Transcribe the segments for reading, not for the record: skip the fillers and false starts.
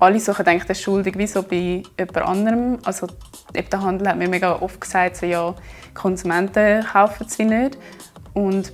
alle suchen eigentlich den Schuldigen wie so bei jemand anderem. Also der Handel hat mir mega oft gesagt, so, ja, Konsumenten kaufen sie nicht. Und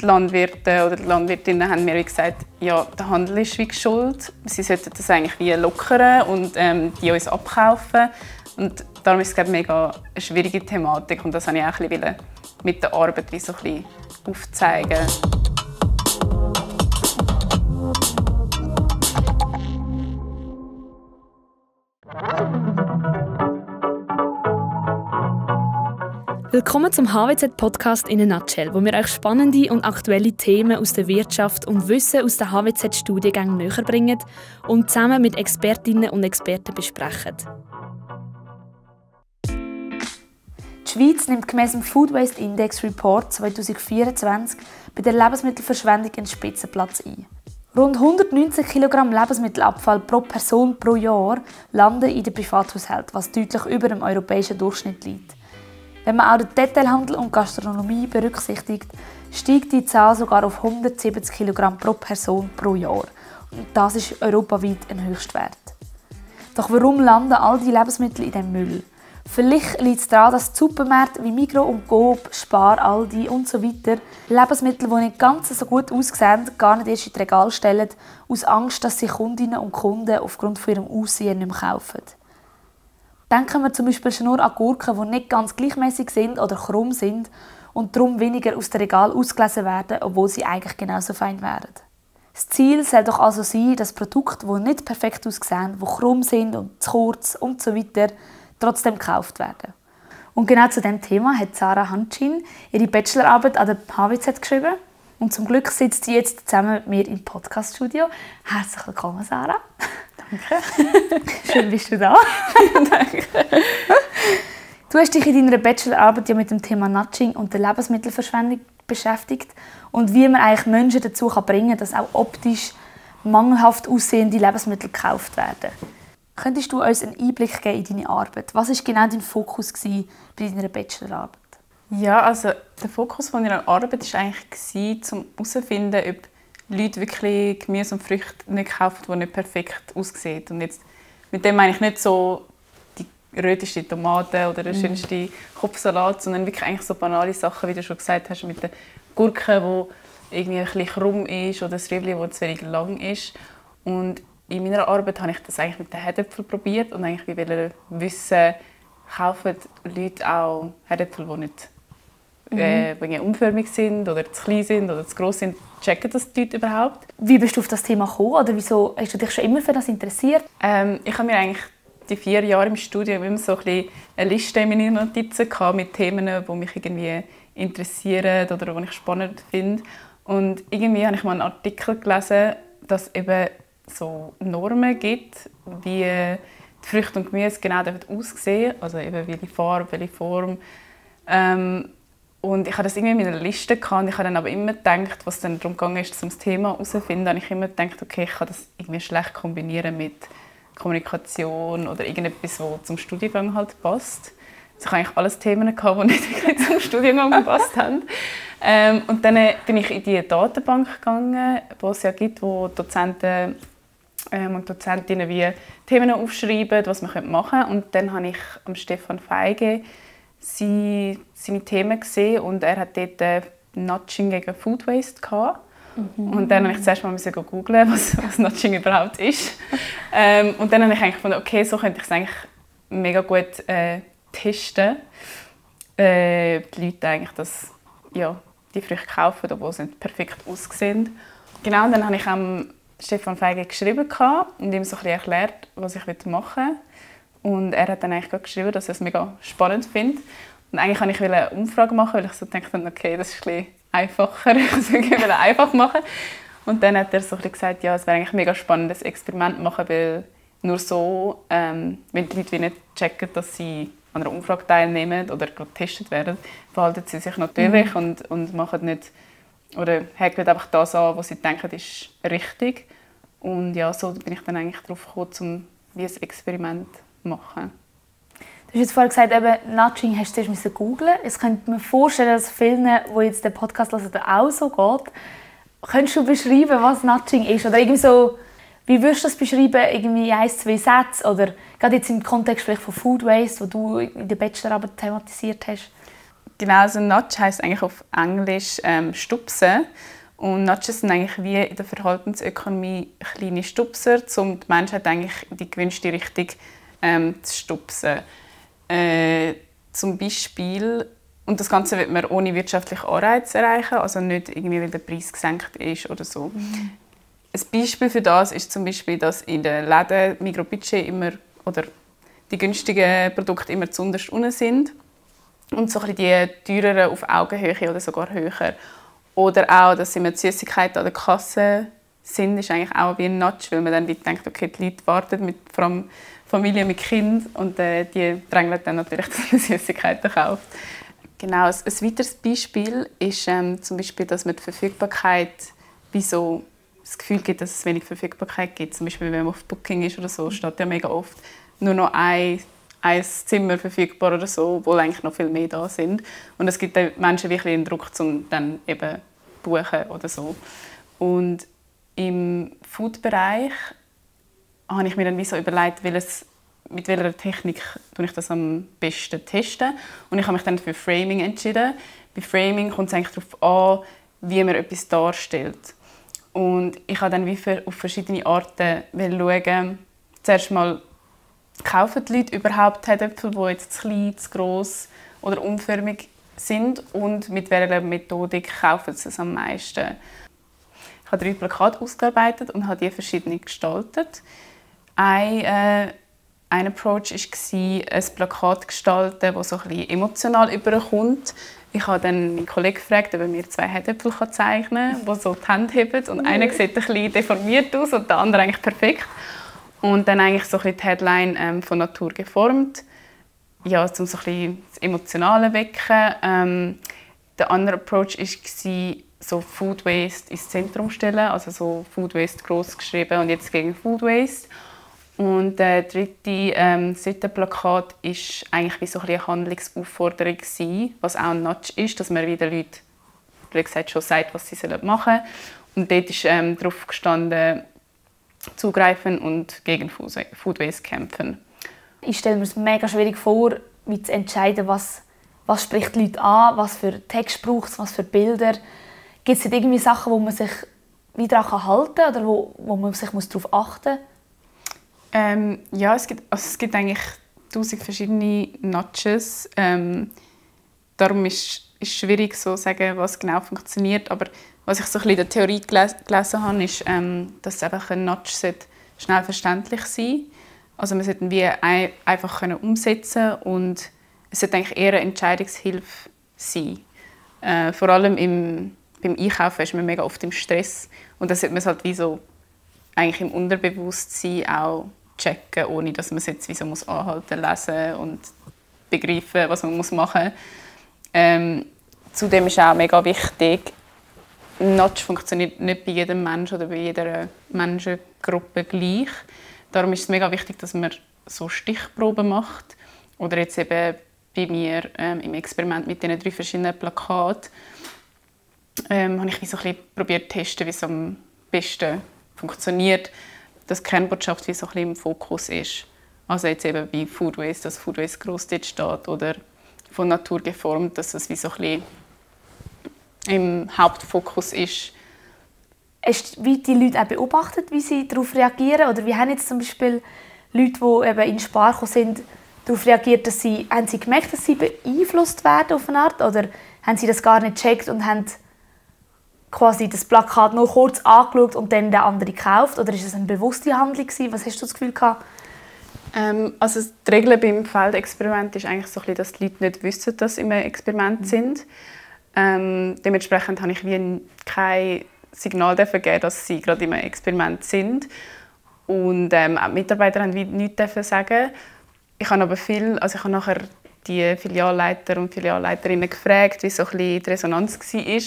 die Landwirte oder die Landwirtinnen haben mir gesagt, ja, der Handel ist wie schuld. Sie sollten das eigentlich wie lockern und die uns abkaufen. Und darum ist es, glaube ich, mega eine schwierige Thematik. Und das wollte ich auch ein bisschen mit der Arbeit wie so ein bisschen aufzeigen. Willkommen zum HWZ-Podcast in a Nutshell, wo wir euch spannende und aktuelle Themen aus der Wirtschaft und Wissen aus den HWZ-Studiengängen näher bringen und zusammen mit Expertinnen und Experten besprechen. Die Schweiz nimmt gemäss dem Food Waste Index Report 2024 bei der Lebensmittelverschwendung einen Spitzenplatz ein. Rund 190 Kilogramm Lebensmittelabfall pro Person pro Jahr landen in den Privathaushalten, was deutlich über dem europäischen Durchschnitt liegt. Wenn man auch den Detailhandel und Gastronomie berücksichtigt, steigt die Zahl sogar auf 170 Kilogramm pro Person pro Jahr. Und das ist europaweit ein Höchstwert. Doch warum landen all die Lebensmittel in diesem Müll? Vielleicht liegt es daran, dass Supermärkte wie Migros und Coop, Spar, Aldi usw. Lebensmittel, die nicht ganz so gut aussehen, gar nicht erst in die Regale stellen, aus Angst, dass sie Kundinnen und Kunden aufgrund von ihrem Aussehen nicht mehr kaufen. Denken wir zum Beispiel nur an Gurken, die nicht ganz gleichmäßig sind oder krumm sind und darum weniger aus dem Regal ausgelesen werden, obwohl sie eigentlich genauso fein wären. Das Ziel soll doch also sein, dass Produkte, die nicht perfekt aussehen, die krumm sind und zu kurz usw. trotzdem gekauft werden. Und genau zu diesem Thema hat Sarah Handschin ihre Bachelorarbeit an der HWZ geschrieben. Und zum Glück sitzt sie jetzt zusammen mit mir im Podcaststudio. Herzlich willkommen, Sarah. Danke. Schön, bist du da. Danke. Du hast dich in deiner Bachelorarbeit ja mit dem Thema Nudging und der Lebensmittelverschwendung beschäftigt und wie man eigentlich Menschen dazu bringen kann, dass auch optisch mangelhaft aussehende Lebensmittel gekauft werden. Könntest du uns einen Einblick geben in deine Arbeit? Was war genau dein Fokus bei deiner Bachelorarbeit? Ja, also der Fokus meiner Arbeit war eigentlich, um herauszufinden, ob Leute wirklich Gemüse und Früchte nicht kaufen, die nicht perfekt aussehen. Und jetzt, mit dem meine ich nicht so die röteste Tomate oder den schönsten Kopfsalat, sondern wirklich eigentlich so banale Sachen, wie du schon gesagt hast, mit der Gurke, die irgendwie ein bisschen krumm ist, oder das Rüebli, das zu wenig lang ist. Und in meiner Arbeit habe ich das eigentlich mit den Herdöpfeln probiert und eigentlich wollte wissen, kaufen Leute auch Herdöpfel, die nicht unförmig sind oder zu klein sind oder zu gross sind, checken das die Leute überhaupt? Wie bist du auf das Thema gekommen oder wieso hast du dich schon immer für das interessiert? Ich habe mir eigentlich die 4 Jahre im Studium immer so eine Liste in meinen Notizen gehabt mit Themen, die mich irgendwie interessieren oder die ich spannend finde. Und irgendwie habe ich mal einen Artikel gelesen, dass es eben so Normen gibt, wie die Früchte und Gemüse genau aussehen, also eben welche Farbe, welche Form. Und ich hatte das irgendwie in meiner Liste gehabt, und ich habe dann aber immer gedacht, was dann darum ging, ist, um das Thema herauszufinden, habe ich immer gedacht, okay, ich kann das irgendwie schlecht kombinieren mit Kommunikation oder irgendetwas, was zum Studiengang halt passt. Also ich hatte eigentlich alles Themen gehabt, die nicht wirklich zum Studiengang gepasst haben. Und dann bin ich in die Datenbank gegangen, die es ja gibt, wo Dozenten und Dozentinnen wie Themen aufschreiben, was man machen könnte. Und dann habe ich am Stefan Feige seine Themen gesehen und er hat dort Nudging gegen Food Waste gehabt. Und dann musste ich zuerst mal googeln, was Nudging überhaupt ist. Und dann habe ich eigentlich gefunden, okay, so könnte ich es eigentlich mega gut testen. Die Leute eigentlich, dass ja, die Früchte kaufen, obwohl sie nicht perfekt aussehen. Genau, und dann habe ich am Stefan Feige geschrieben und ihm so ein bisschen erklärt, was ich machen will. Und er hat dann eigentlich geschrieben, dass er es mega spannend findet. Und eigentlich wollte ich eine Umfrage machen, weil ich so dachte, okay, das ist ein bisschen einfacher, ich wollte einfach machen. Und dann hat er so ein bisschen gesagt, ja, es wäre eigentlich ein mega spannendes Experiment machen, weil nur so, wenn die Leute nicht checken, dass sie an einer Umfrage teilnehmen oder gerade getestet werden, verhalten sie sich natürlich und machen nicht, oder haken einfach das an, was sie denken, ist richtig. Und ja, so bin ich dann eigentlich darauf gekommen, wie ein Experiment machen. Du hast jetzt vorhin gesagt, eben, Nudging hast du zuerst googeln. Ich könnte mir vorstellen, dass vielen, die jetzt den Podcast hören, auch so geht. Könntest du beschreiben, was Nudging ist? Oder irgendwie so, Wie würdest du das beschreiben, irgendwie 1-2 Sätze, oder gerade jetzt im Kontext vielleicht von Food Waste, wo du in der Bachelorarbeit thematisiert hast? Genau, also Nudge heisst eigentlich auf Englisch «stupsen». Und Nudges sind eigentlich wie in der Verhaltensökonomie kleine Stupser, um die Menschheit eigentlich in die gewünschte Richtung zu stupsen. Zum Beispiel, und das Ganze wird man ohne wirtschaftlichen Anreiz erreichen, also nicht irgendwie, weil der Preis gesenkt ist oder so. Mhm. Ein Beispiel für das ist zum Beispiel, dass in den Läden Mikrobudget immer oder die günstigen Produkte immer zuunterst unten sind und so ein bisschen die teureren auf Augenhöhe oder sogar höher. Oder auch, dass immer die Süßigkeiten an der Kasse sind, ist eigentlich auch wie ein Nudge, weil man dann denkt, okay, die Leute warten mit vor allem Familie mit Kind und die drängeln dann natürlich, dass man Süßigkeiten kauft. Genau, ein weiteres Beispiel ist zum Beispiel, dass man die Verfügbarkeit wieso das Gefühl gibt, dass es wenig Verfügbarkeit gibt. Zum Beispiel, wenn man auf Booking ist oder so, steht ja mega oft nur noch ein Zimmer verfügbar oder so, obwohl eigentlich noch viel mehr da sind. Und es gibt den Menschen wirklich einen Druck, um dann eben buchen oder so. Und im Food-Bereich habe ich mir dann wie so überlegt, mit welcher Technik ich das am besten teste. Und ich habe mich dann für Framing entschieden. Bei Framing kommt es eigentlich darauf an, wie man etwas darstellt. Und ich habe dann wie auf verschiedene Arten schauen. Zuerst mal, kaufen die Leute überhaupt Herdöpfel, die jetzt zu klein, zu gross oder unförmig sind? Und mit welcher Methodik kaufen sie es am meisten? Ich habe 3 Plakate ausgearbeitet und habe die verschiedene gestaltet. Ein Approach war, ein Plakat zu gestalten, das so ein bisschen emotional überkommt. Ich habe dann meinen Kollegen gefragt, ob er mir 2 Herdöpfel zeichnen kann, die so die Hände heben. Und einer sieht ein bisschen deformiert aus und der andere eigentlich perfekt. Und dann eigentlich so ein bisschen die Headline von Natur geformt, ja, um so ein bisschen das Emotionale zu wecken. Der andere Approach war, so Food Waste ins Zentrum zu stellen, also so Food Waste gross geschrieben und jetzt gegen Food Waste. Und der dritte Seitenplakat war eigentlich wie so ein bisschen eine Handlungsaufforderung, was auch ein Nudge ist, dass man wieder Leuten, wie gesagt, schon sagt, was sie machen sollen. Und dort ist drauf gestanden, zugreifen und gegen Food Waste kämpfen. Ich stelle mir es mega schwierig vor, wie zu entscheiden, was spricht die Leute an, was für Text braucht es, was für Bilder. Gibt es irgendwie Sachen, wo man sich wieder daran halten kann oder wo man sich darauf achten muss? Ja, es gibt eigentlich 1000 verschiedene Nudges. Darum ist es schwierig, so sagen, was genau funktioniert. Aber was ich so ein bisschen in der Theorie gelesen habe, ist, dass einfach ein Nudge schnell verständlich sein sollte. Also man sollte ihn wie einfach umsetzen können und es sollte eigentlich eher eine Entscheidungshilfe sein. Vor allem beim Einkaufen ist man mega oft im Stress und da sollte man es halt wie so eigentlich im Unterbewusstsein auch checken, ohne dass man es jetzt wie so anhalten, lesen und begreifen, was man machen muss. Zudem ist auch mega wichtig, ein Nudge funktioniert nicht bei jedem Menschen oder bei jeder Menschengruppe gleich. Darum ist es mega wichtig, dass man so Stichproben macht. Oder jetzt eben bei mir im Experiment mit diesen 3 verschiedenen Plakaten habe ich so ein bisschen probiert zu testen, wie es am besten funktioniert, dass die Kernbotschaft wie so ein bisschen im Fokus ist. Also jetzt eben bei Food Waste, dass Food Waste gross dort steht oder von Natur geformt, dass es wie so ein bisschen im Hauptfokus ist. Hast du die Leute auch beobachtet, wie sie darauf reagieren? Oder wie haben jetzt zum Beispiel Leute, die eben in Spar gekommen sind, darauf reagiert, haben sie gemerkt, dass sie beeinflusst werden auf eine Art? Oder haben sie das gar nicht gecheckt und haben quasi das Plakat nur kurz angeschaut und dann den anderen gekauft? Oder war es eine bewusste Handlung? Was hast du das Gefühl gehabt? Also die Regel beim Feldexperiment ist eigentlich so ein bisschen, dass die Leute nicht wissen, dass sie im Experiment sind. Dementsprechend habe ich wie kein Signal dafür gegeben, dass sie gerade im Experiment sind. Und auch die Mitarbeiter haben wie nichts dafür sagen. Ich habe aber ich habe nachher die Filialleiter und Filialleiterinnen gefragt, wie so ein bisschen die Resonanz war.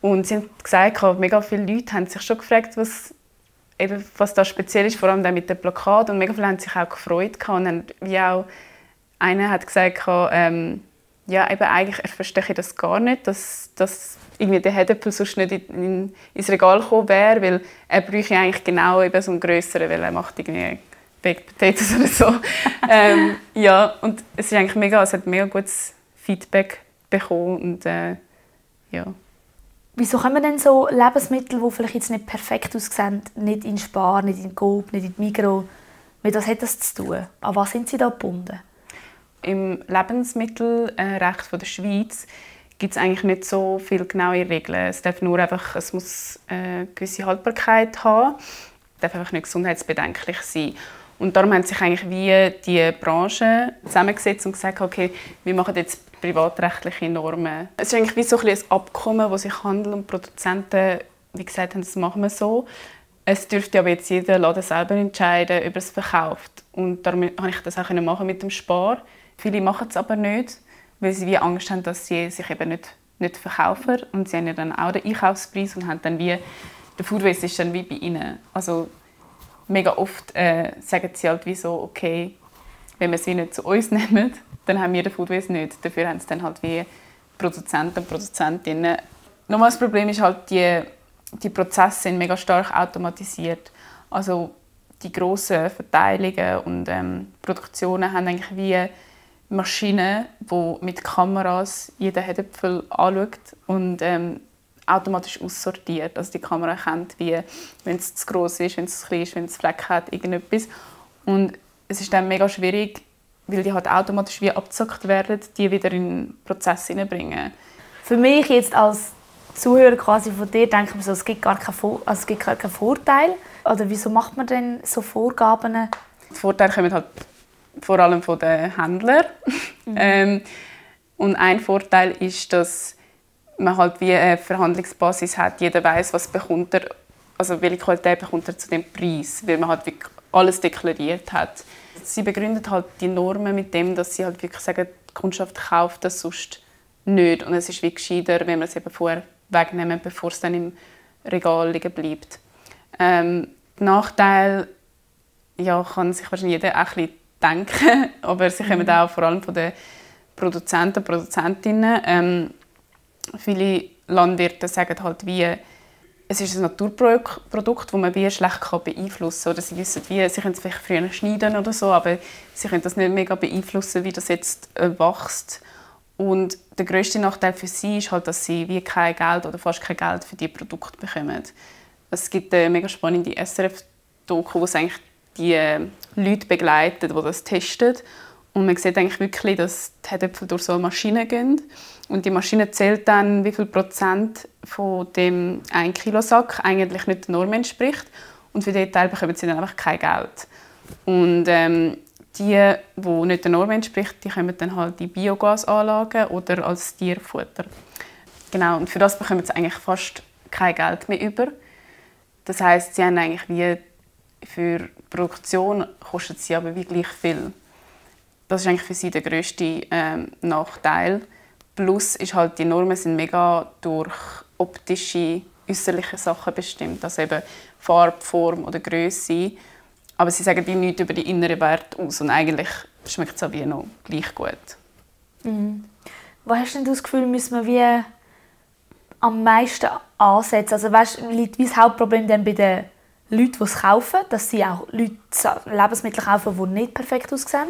Und sie haben gesagt, mega viele Leute haben sich schon gefragt, was da speziell ist, vor allem mit dem Plakat. Und mega viele haben sich auch gefreut. Und wie auch einer hat gesagt, ja, eben, eigentlich verstehe ich das gar nicht, dass dass irgendwie der Herdöpfel sonst nicht ins Regal gekommen wäre, weil er bräuchte eigentlich genau eben so einen grösseren, weil er macht irgendwie Baked Potatoes oder so. Ja, und es ist eigentlich mega, es hat mega gutes Feedback bekommen und ja. Wieso kommen denn so Lebensmittel, die vielleicht jetzt nicht perfekt aussehen, nicht in Spar, nicht in Coop, nicht in Migros? Mit was hat das zu tun? An was sind Sie da gebunden? Im Lebensmittelrecht von der Schweiz gibt es eigentlich nicht so viele genaue Regeln. Es darf nur einfach, es muss eine gewisse Haltbarkeit haben. Es darf einfach nicht gesundheitsbedenklich sein. Und darum haben sich eigentlich wie die Branche zusammengesetzt und gesagt, okay, wir machen jetzt privatrechtliche Normen. Es ist eigentlich wie so ein Abkommen, wo sich Handel und Produzenten, wie gesagt, haben, das machen wir so. Es dürfte aber jetzt jeder Laden selber entscheiden, ob er es verkauft. Und darum konnte ich das auch machen mit dem Spar. Viele machen es aber nicht, weil sie wie Angst haben, dass sie sich eben nicht verkaufen. Und sie haben ja dann auch den Einkaufspreis und haben dann wie, der Food Waste ist dann wie bei ihnen. Also mega oft sagen sie halt wie so, okay, wenn wir es wie nicht zu uns nehmen, dann haben wir den Food Waste nicht. Dafür haben es dann halt wie Produzenten und Produzentinnen. Nochmal, das Problem ist halt, die Prozesse sind mega stark automatisiert. Also die grossen Verteilungen und Produktionen haben eigentlich wie Maschinen, die mit Kameras jeden Herdöpfel anschaut und automatisch aussortiert. Also die Kamera kennt, wie, wenn es zu gross ist, wenn es zu klein ist, wenn es Flecken hat, irgendetwas. Und es ist dann mega schwierig, weil die halt automatisch wie abgezockt werden, die wieder in den Prozess hineinbringen. Für mich jetzt als Zuhörer quasi von dir denke ich mir so, es gibt gar keinen Vorteil. Oder wieso macht man denn so Vorgaben? Die Vorteile kommen halt vor allem von den Händlern. Mhm. Und ein Vorteil ist, dass man halt wie eine Verhandlungsbasis hat. Jeder weiß, was bekommt er, also welche Qualität bekommt er zu dem Preis, weil man halt wirklich alles deklariert hat. Sie begründen halt die Normen mit dem, dass sie halt wirklich sagen, die Kundschaft kauft das sonst nicht. Und es ist wie gescheiter, wenn wir es eben vorher wegnehmen, bevor es dann im Regal liegen bleibt. Nachteil, ja, kann sich wahrscheinlich jeder auch ein bisschen denken, aber sie kommen auch vor allem von den Produzenten und Produzentinnen. Viele Landwirte sagen halt wie, es ist ein Naturprodukt, das man wie schlecht beeinflussen kann. Oder sie wissen wie, sie können es vielleicht früher schneiden oder so, aber sie können das nicht mega beeinflussen, wie das jetzt wächst. Und der grösste Nachteil für sie ist halt, dass sie wie kein Geld oder fast kein Geld für diese Produkte bekommen. Es gibt eine mega spannende SRF-Doku, wo es eigentlich die Leute begleitet, die das testen. Und man sieht eigentlich wirklich, dass die Herdöpfel durch so eine Maschine gehen. Und die Maschine zählt dann, wie viel Prozent von dem 1-Kilo-Sack eigentlich nicht der Norm entspricht. Und für diesen Teil bekommen sie dann einfach kein Geld. Und, die nicht der Norm entspricht, die kommen dann halt in Biogasanlagen oder als Tierfutter. Genau, und für das bekommen sie eigentlich fast kein Geld mehr über. Das heisst, sie haben eigentlich wie für die Produktion kosten sie aber wie gleich viel. Das ist eigentlich für sie der grösste Nachteil. Plus ist halt, die Normen sind mega durch optische, äußerliche Sachen bestimmt, also eben Farbe, Form oder Grösse. Aber sie sagen nichts über die inneren Werte aus und eigentlich schmeckt es auch wie noch gleich gut. Mhm. Wo hast du denn das Gefühl, müssen wir wie am meisten ansetzen? Also weißt, liegt das Hauptproblem denn bei den Leuten, die es kaufen, dass sie auch Leute Lebensmittel kaufen, die nicht perfekt aussehen?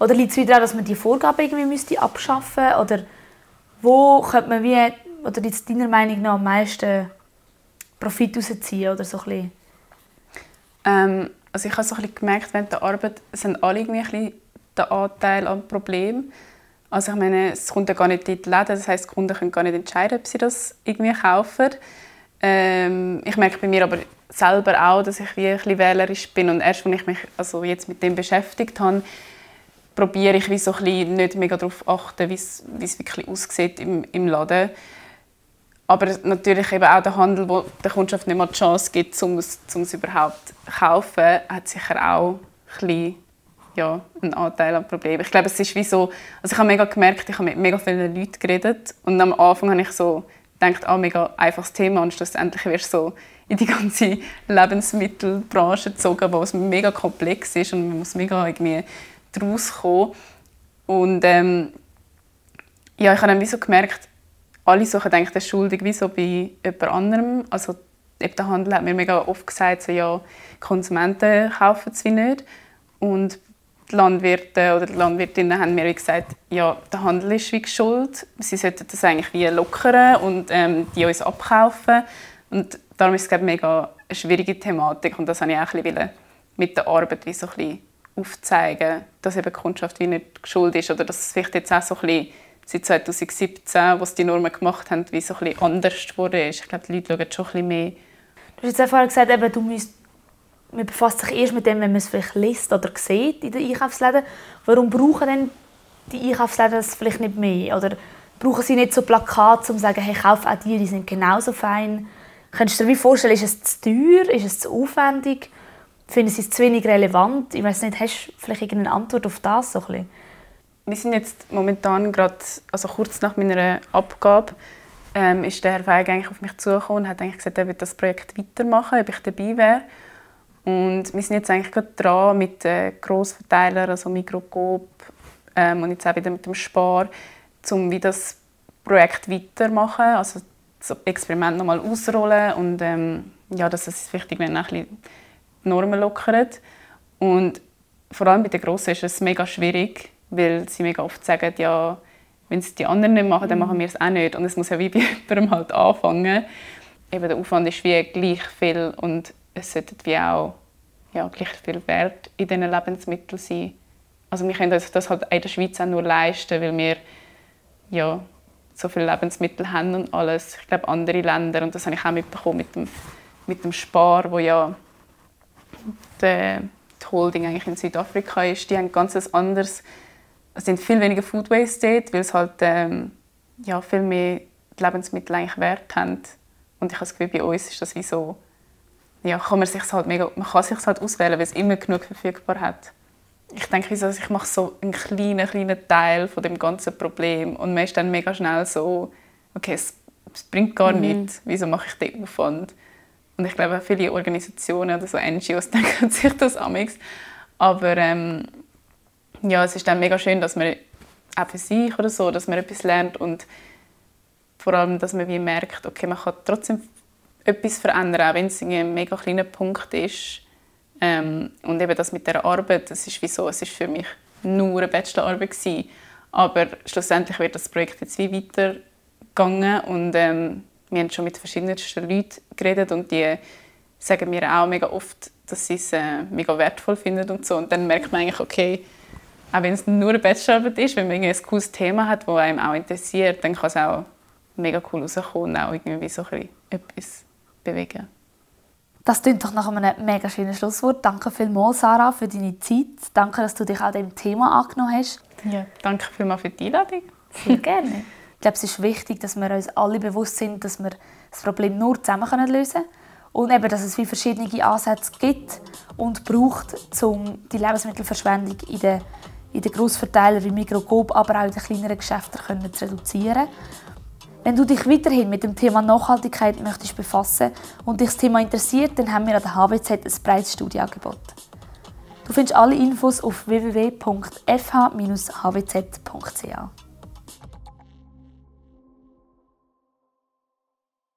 Oder liegt es wieder daran, dass man die Vorgaben irgendwie abschaffen müsste? Oder wo könnte man wie, oder jetzt deiner Meinung nach am meisten Profit rausziehen oder so ein bisschen? Also ich habe so ein bisschen gemerkt, während der Arbeit sind alle irgendwie ein bisschen den Anteil an Problemen. Also ich meine, es kommt ja gar nicht in die Läden, das heisst, die Kunden können gar nicht entscheiden, ob sie das irgendwie kaufen. Ich merke bei mir aber selber auch, dass ich wie ein bisschen wählerisch bin und erst, als ich mich also jetzt mit dem beschäftigt habe, probiere ich wie so ein bisschen nicht mega darauf achten, wie es wirklich aussieht im Laden. Aber natürlich eben auch der Handel, der der Kundschaft nicht mal die Chance gibt, um es überhaupt zu kaufen, hat sicher auch ein bisschen, ja, einen Anteil an Problemen. Ich glaube, es ist wie so, also ich habe mega gemerkt, ich habe mit mega vielen Leuten geredet und am Anfang habe ich so gedacht, ah, mega einfaches Thema, und schlussendlich wirst du so in die ganze Lebensmittelbranche gezogen, wo es mega komplex ist und man muss mega irgendwie draus kommen. Und ja, ich habe dann wie so gemerkt, alle suchen eigentlich den Schuldigen wie so bei jemand anderem. Also, eben der Handel hat mir mega oft gesagt, so, ja, Konsumenten kaufen sie nicht. Und die Landwirte oder die Landwirtinnen haben mir gesagt, ja, der Handel ist wie schuld. Sie sollten das eigentlich wie lockern und die uns abkaufen. Und darum ist es mega eine schwierige Thematik. Und das wollte ich auch ein bisschen mit der Arbeit wie so ein bisschen aufzeigen, dass eben die Kundschaft wie nicht schuld ist. Oder dass es vielleicht jetzt auch so ein bisschen seit 2017, was die Normen gemacht haben, wie so ein bisschen anders wurde. Ich glaube, die Leute schauen schon ein bisschen mehr. Du hast jetzt auch vorher gesagt, eben, man befasst sich erst mit dem, wenn man es vielleicht liest oder sieht in den Einkaufsläden. Warum brauchen denn die Einkaufsläden das vielleicht nicht mehr? Oder brauchen sie nicht so Plakate, um zu sagen, hey, kauf auch die sind genauso fein? Könntest du dir vorstellen, ist es zu teuer, ist es zu aufwendig? Finden sie es zu wenig relevant? Ich weiss nicht, hast du vielleicht irgendeine Antwort auf das? So ein bisschen? Wir sind jetzt momentan gerade, also kurz nach meiner Abgabe, ist der Herr Feige eigentlich auf mich zugekommen und hat eigentlich gesagt, er würde das Projekt weitermachen, ob ich dabei wäre. Und wir sind jetzt eigentlich gerade dran mit Grossverteilern, also Migros, Coop, und jetzt auch wieder mit dem Spar, um wie das Projekt weitermachen, also das Experiment nochmal ausrollen und ja, dass es wichtig wäre, ein bisschen die Normen lockern. Und vor allem bei den Grossen ist es mega schwierig, weil sie mega oft sagen, ja, wenn es die anderen nicht machen, dann machen wir es auch nicht. Und es muss ja wie bei jemandem halt anfangen. Eben der Aufwand ist wie gleich viel und es sollte wie auch ja, gleich viel Wert in diesen Lebensmitteln sein. Also wir können uns das halt in der Schweiz auch nur leisten, weil wir ja, so viele Lebensmittel haben und alles. Ich glaube, andere Länder, und das habe ich auch mitbekommen mit dem Spar, wo ja die Holding eigentlich in Südafrika ist, die haben ganz anders. Es sind viel weniger Food Waste dort, weil es halt ja, viel mehr Lebensmittel eigentlich Wert haben. Und ich habe das Gefühl, bei uns ist das wie so, ja, kann man sich's halt mega, man kann es sich halt auswählen, weil es immer genug verfügbar hat. Ich denke, ich mache so einen kleinen Teil von dem ganzen Problem und man ist dann mega schnell so, okay, es bringt gar nichts, wieso mache ich den Aufwand? Und ich glaube, viele Organisationen oder so NGOs denken sich das amix. Aber ja, es ist dann mega schön, dass man auch für sich oder so, dass man etwas lernt und vor allem, dass man wie merkt, okay, man kann trotzdem etwas verändern, auch wenn es ein mega kleiner Punkt ist. Und eben das mit der Arbeit, das ist wie so, es ist für mich nur eine Bachelorarbeit gewesen. Aber schlussendlich wird das Projekt jetzt wie weitergegangen und wir haben schon mit verschiedensten Leuten geredet und die sagen mir auch mega oft, dass sie es mega wertvoll finden und so. Und dann merkt man eigentlich, okay, auch wenn es nur eine Bachelorarbeit ist, wenn man ein cooles Thema hat, das einem auch interessiert, dann kann es auch mega cool rauskommen und auch irgendwie so etwas bewegen. Das klingt doch nach einem mega schönen Schlusswort. Danke vielmals, Sarah, für deine Zeit. Danke, dass du dich auch dem Thema angenommen hast. Ja, danke vielmals für die Einladung. Sehr gerne. Ich glaube, es ist wichtig, dass wir uns alle bewusst sind, dass wir das Problem nur zusammen lösen können. Und eben, dass es viele verschiedene Ansätze gibt und braucht, um die Lebensmittelverschwendung in den Grossverteilern wie Migros, Coop, aber auch in den kleineren Geschäften zu reduzieren. Wenn du dich weiterhin mit dem Thema Nachhaltigkeit möchtest befassen und dich das Thema interessiert, dann haben wir an der HWZ ein breites Studienangebot. Du findest alle Infos auf www.fh-hwz.ch.